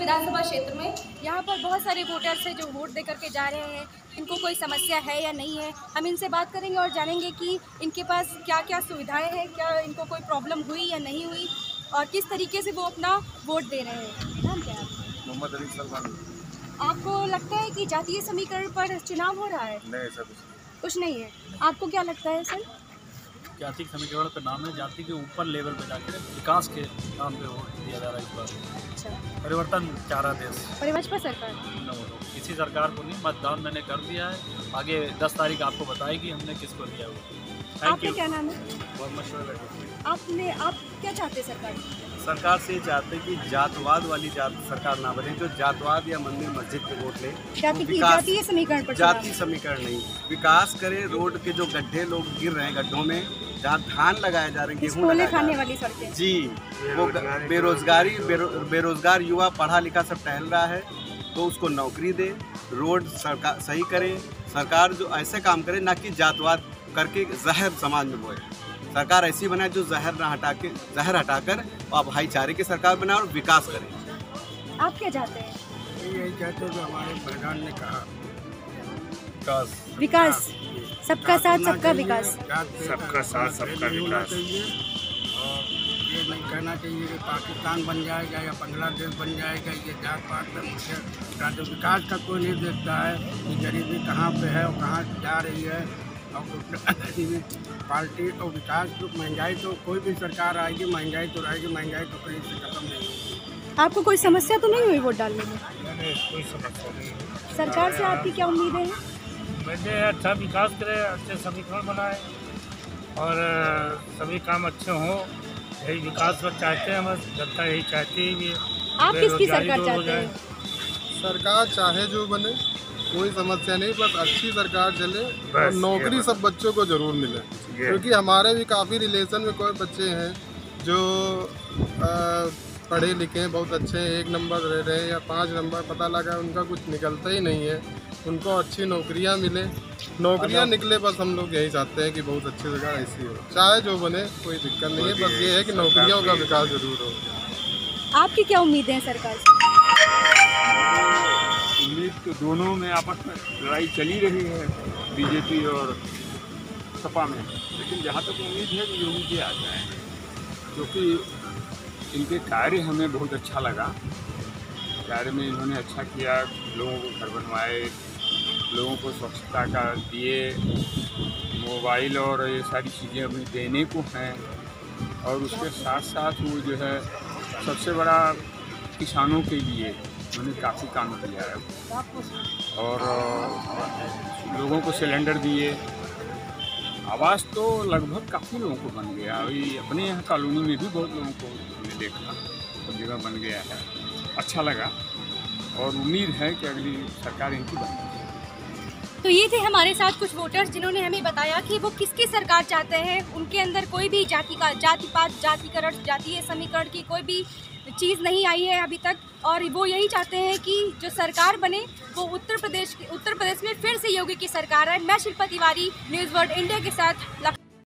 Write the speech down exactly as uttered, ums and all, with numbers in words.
विधानसभा क्षेत्र में यहाँ पर बहुत सारे वोटर्स हैं जो वोट दे करके जा रहे हैं, इनको कोई समस्या है या नहीं है। हम इनसे बात करेंगे और जानेंगे कि इनके पास क्या क्या सुविधाएं हैं, क्या इनको कोई प्रॉब्लम हुई या नहीं हुई और किस तरीके से वो अपना वोट दे रहे हैं। नाम क्या है मोहम्मद अली सलमान। आपको लगता है कि जातीय समीकरण पर चुनाव हो रहा है? नहीं सर, कुछ नहीं है। आपको क्या लगता है सर? जाति समीकरण पर नाम है, जाति के ऊपर लेवल पर जाकर विकास के नाम पे वोट दिया जा रहा है इस बार। अच्छा, परिवर्तन चाह रहा देश। परिवर्तन पर सरकार न हो, किसी सरकार को नहीं। मतदान मैंने कर दिया है, आगे दस तारीख आपको बताएगी हमने किसको दिया हुआ। आपका क्या नाम है? आपने आप क्या चाहते सरकार सरकार से चाहते कि जातवाद वाली जात सरकार ना बने, जो जातवाद या मंदिर मस्जिद पे वोट ले। जातीय समीकरण पर जातीय समीकरण नहीं, विकास करे। रोड के जो गड्ढे लोग गिर रहे हैं, गड्ढों में जहाँ धान लगाया जा रहे हैं, गेहूँ खाने वाली सड़कें जी, वो बेरोजगारी बेरो, बेरोजगार युवा पढ़ा लिखा सब टहल रहा है, तो उसको नौकरी दे। रोड सरकार सही करे, सरकार जो ऐसे काम करे ना कि जातवाद करके जहर समाज में बोए। सरकार ऐसी बनाए जो जहर ना हटा के जहर हटाकर और भाईचारे की सरकार बनाए और विकास करे। आप क्या चाहते हैं? यही चाहते हैं जो हमारे प्रधान ने कहा, विकास विकास, सबका साथ सबका विकास, सबका साथ सबका विकास। और ये नहीं कहना चाहिए कि पाकिस्तान बन जाएगा या बांग्लादेश बन जाएगा, ये जात पात में मुख्य जो विकास का कोई नहीं देखता है कि गरीबी कहाँ पे है और कहाँ जा रही है। और पार्टी और विकास तो महंगाई, तो कोई भी सरकार आएगी महंगाई तो रहेगी, महंगाई तो कहीं से खत्म नहीं होगी। आपको कोई समस्या तो नहीं हुई वोट डालने में? कोई समस्या नहीं। सरकार से आपकी क्या उम्मीदें हैं? वैसे अच्छा विकास करे, अच्छे समीकरण बनाए और सभी काम अच्छे हों, यही विकास पर चाहते हैं बस, जनता यही चाहती है। ये आप किसकी सरकार चाहते हैं? सरकार चाहे जो बने, कोई समस्या नहीं, बस अच्छी सरकार चले और नौकरी सब बच्चों को ज़रूर मिले, क्योंकि हमारे भी काफ़ी रिलेशन में कोई बच्चे हैं जो आ, पढ़े लिखे बहुत अच्छे हैं, एक नंबर रह रहे हैं या पाँच नंबर, पता लगा उनका कुछ निकलता ही नहीं है, उनको अच्छी नौकरियां मिले। नौकरियां निकले बस हम लोग यही चाहते हैं कि बहुत अच्छी जगह ऐसी हो, चाहे जो बने कोई दिक्कत नहीं है, बस ये है कि नौकरियों का विकास जरूर हो। आपकी क्या उम्मीदें हैं सरकार से? उम्मीद तो दोनों में आपस में लड़ाई चली रही है, बीजेपी और सपा में, लेकिन जहाँ तक उम्मीद है कि योगी जी आ जाए, क्योंकि इनके कार्य हमें बहुत अच्छा लगा। कार्य में इन्होंने अच्छा किया, लोगों को घर बनवाए, लोगों को स्वच्छता का दिए, मोबाइल और ये सारी चीज़ें हमें देने को हैं। और उसके साथ साथ वो जो है सबसे बड़ा किसानों के लिए उन्होंने काफ़ी काम किया है, और लोगों को सिलेंडर दिए। आवास तो लगभग काफ़ी लोगों को बन गया, अभी अपने यहाँ कॉलोनी में भी बहुत लोगों को हमने देखा सब जगह बन गया है, अच्छा लगा और उम्मीद है कि अगली सरकार इनकी बनेगी। तो ये थे हमारे साथ कुछ वोटर्स जिन्होंने हमें बताया कि वो किसकी सरकार चाहते हैं। उनके अंदर कोई भी जाति का जातिपात जातिकरण जातीय समीकरण की कोई भी चीज़ नहीं आई है अभी तक, और वो यही चाहते हैं कि जो सरकार बने वो उत्तर प्रदेश उत्तर प्रदेश में फिर से योगी की सरकार है। मैं Shripati Tiwari news world India के साथ।